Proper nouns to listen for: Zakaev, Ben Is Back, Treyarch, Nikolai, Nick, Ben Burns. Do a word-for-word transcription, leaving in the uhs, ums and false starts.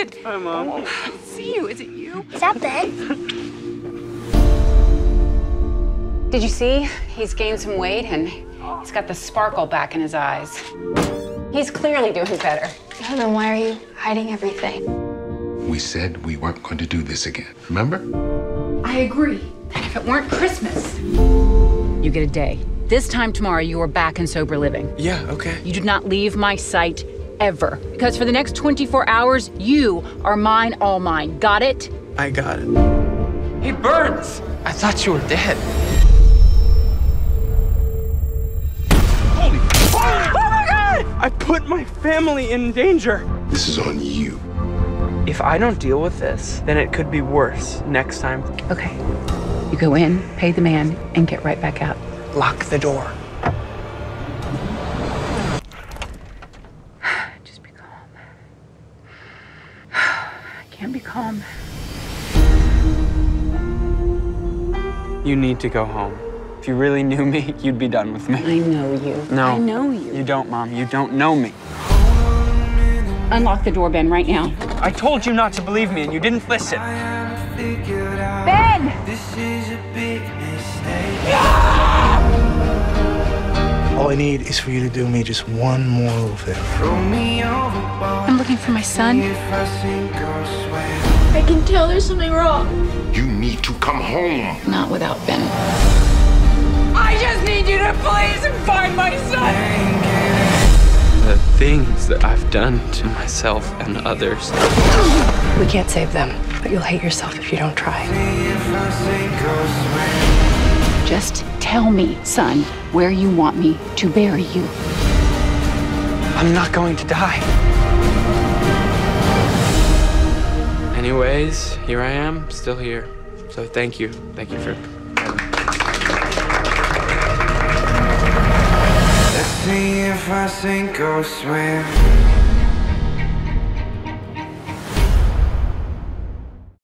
it? Hi, Mom. Oh, I see you. Is it you? Is that Ben? Did you see? He's gained some weight, and he's got the sparkle back in his eyes. He's clearly doing better. Well, then why are you hiding everything? We said we weren't going to do this again. Remember? I agree. And if it weren't Christmas... You get a day. This time tomorrow, you are back in sober living. Yeah, okay. You do not leave my sight ever, because for the next twenty-four hours, you are mine, all mine. Got it? I got it. Hey, Burns! I thought you were dead. Holy fuck! Oh my God! I put my family in danger. This is on you. If I don't deal with this, then it could be worse next time. Okay. You go in, pay the man, and get right back out. Lock the door. Just be calm. I can't be calm. You need to go home. If you really knew me, you'd be done with me. I know you. No. I know you. You don't, Mom. You don't know me. Unlock the door, Ben, right now. I told you not to believe me, and you didn't listen. Ben! This is a big mistake. Yeah! All I need is for you to do me just one more little favor. I'm looking for my son. I can tell there's something wrong. You need to come home. Not without Ben. I just need you to please find my son. The things that I've done to myself and others. We can't save them, but you'll hate yourself if you don't try. Just tell me, son, where you want me to bury you. I'm not going to die. Anyways, here I am, still here. So thank you. Thank you for having me. Let's see if I sink or swim.